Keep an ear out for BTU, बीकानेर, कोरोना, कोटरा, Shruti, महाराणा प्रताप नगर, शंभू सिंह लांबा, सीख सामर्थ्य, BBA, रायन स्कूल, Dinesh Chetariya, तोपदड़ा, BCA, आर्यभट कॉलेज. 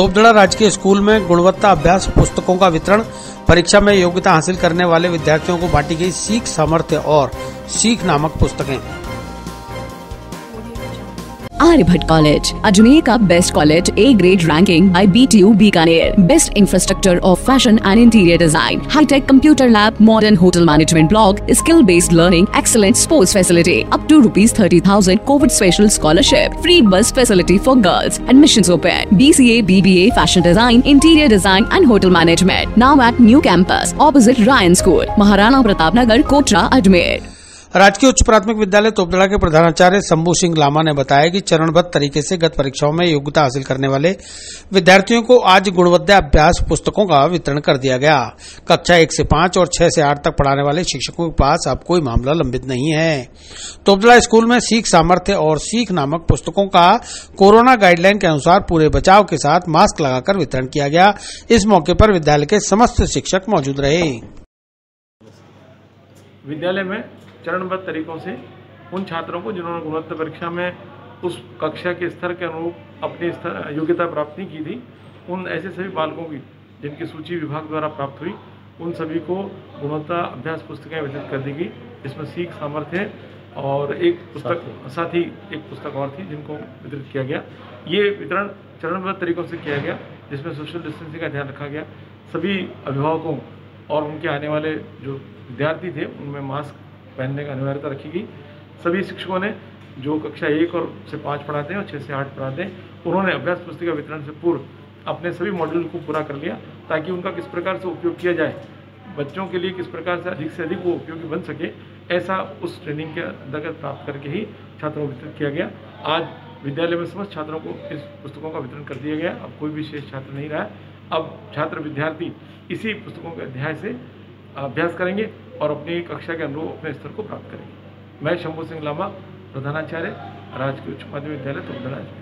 तोपदड़ा राजकीय स्कूल में गुणवत्ता अभ्यास पुस्तकों का वितरण, परीक्षा में योग्यता हासिल करने वाले विद्यार्थियों को बांटी गई सीख सामर्थ्य और सीख नामक पुस्तकें। आर्यभट कॉलेज अजमेर का best college, A grade ranking by BTU बीकानेर। Best infrastructure of fashion and interior design, hitech computer lab, modern hotel management block, skill based learning, excellent sports facility, up to ₹30,000 Covid special scholarship, free bus facility for girls. Admissions open. BCA BBA fashion design, interior design and hotel management, now at new campus opposite रायन स्कूल, महाराणा प्रताप नगर, कोटरा, Ajmer. राजकीय उच्च प्राथमिक विद्यालय तोपदड़ा के प्रधानाचार्य शंभू सिंह लांबा ने बताया कि चरणबद्ध तरीके से गत परीक्षाओं में योग्यता हासिल करने वाले विद्यार्थियों को आज गुणवत्ता अभ्यास पुस्तकों का वितरण कर दिया गया। कक्षा 1 से 5 और 6 से 8 तक पढ़ाने वाले शिक्षकों के पास अब कोई मामला लंबित नहीं है। तोपदड़ा स्कूल में सीख सामर्थ्य और सीख नामक पुस्तकों का कोरोना गाइडलाइन के अनुसार पूरे बचाव के साथ मास्क लगाकर वितरण किया गया। इस मौके पर विद्यालय के समस्त शिक्षक मौजूद रहे। विद्यालय में चरणबद्ध तरीकों से उन छात्रों को जिन्होंने गुणवत्ता परीक्षा में उस कक्षा के स्तर के अनुरूप अपनी योग्यता प्राप्त नहीं की थी, उन ऐसे सभी बालकों की जिनकी सूची विभाग द्वारा प्राप्त हुई, उन सभी को गुणवत्ता अभ्यास पुस्तकें वितरित कर दी गई, जिसमें सीख सामर्थ्य और एक पुस्तक साथ ही एक पुस्तक और थी जिनको वितरित किया गया। ये वितरण चरणबद्ध तरीकों से किया गया, जिसमें सोशल डिस्टेंसिंग का ध्यान रखा गया। सभी अभिभावकों और उनके आने वाले जो विद्यार्थी थे उनमें मास्क पहनने का अनिवार्यता रखी गई। सभी शिक्षकों ने जो कक्षा 1 से 5 पढ़ाते हैं और 6 से 8 पढ़ाते हैं, उन्होंने अभ्यास पुस्तिका वितरण से पूर्व अपने सभी मॉड्यूल को पूरा कर लिया, ताकि उनका किस प्रकार से उपयोग किया जाए, बच्चों के लिए किस प्रकार से अधिक वो उपयोगी बन सके, ऐसा उस ट्रेनिंग के अंतर्गत प्राप्त करके ही छात्रों को वितरित किया गया। आज विद्यालय में समस्त छात्रों को इस पुस्तकों का वितरण कर दिया गया। अब कोई भी शेष छात्र नहीं रहा। अब छात्र विद्यार्थी इसी पुस्तकों के अध्याय से अभ्यास करेंगे और अपनी कक्षा के अनुरूप अपने स्तर को प्राप्त करेंगे। मैं शंभू सिंह लांबा, प्रधानाचार्य, राजकीय उच्च माध्यमिक विद्यालय तोपदड़ा।